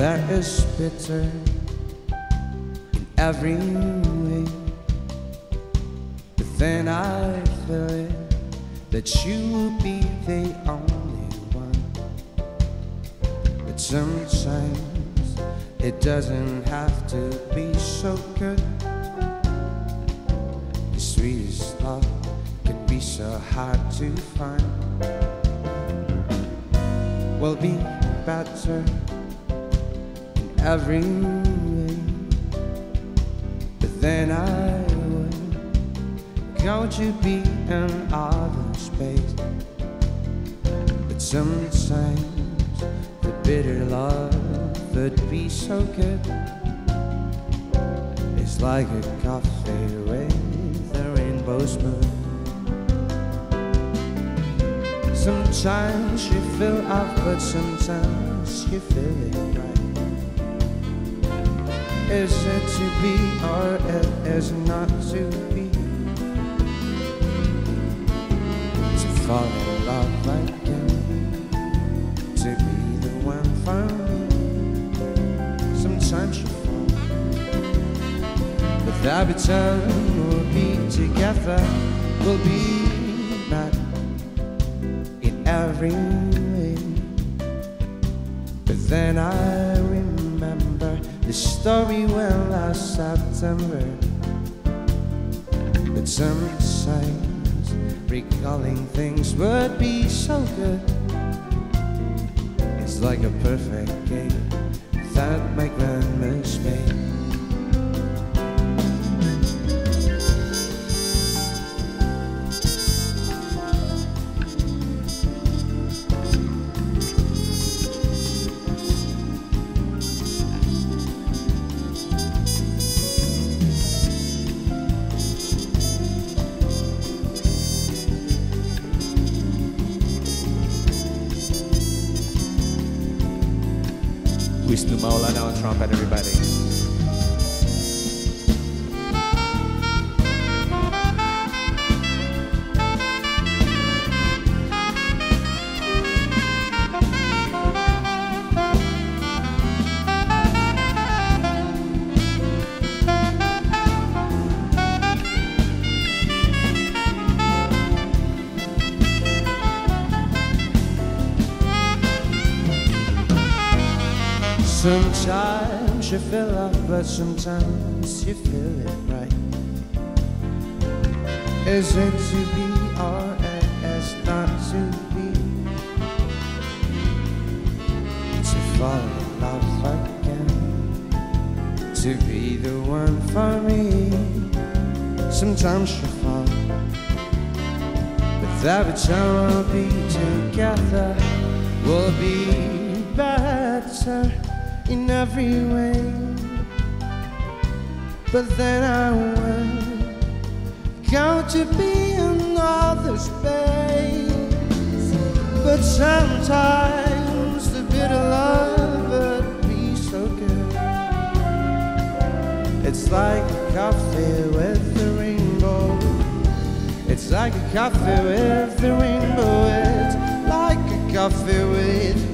There is bitter in every way, but then I feel it, that you will be the only one. But sometimes it doesn't have to be so good. The sweetest love can be so hard to find. We'll be better every way, but then I would go to be in other space. But sometimes the bitter love would be so good. It's like a coffee with a rainbow spoon. Sometimes you feel off, but sometimes you feel it right. Is it to be or it is not to be? To fall in love again, to be the one for me. Sometimes you fall, but there'll be time we'll be together. We'll be back in every way, but then I remember the story went last September. But sometimes recalling things would be so good. It's like a perfect game that my grandma's made. Wisnu Maulana on trumpet, everybody. Sometimes you feel love, but sometimes you feel it right. Is it to be or is not to be? To fall in love again, to be the one for me. Sometimes you fall, but every time we'll be together, we'll be better in every way, but then I would go to be another space. But sometimes the bitter love would be so good. It's like a coffee with a rainbow. It's like a coffee with a rainbow. It's like a coffee with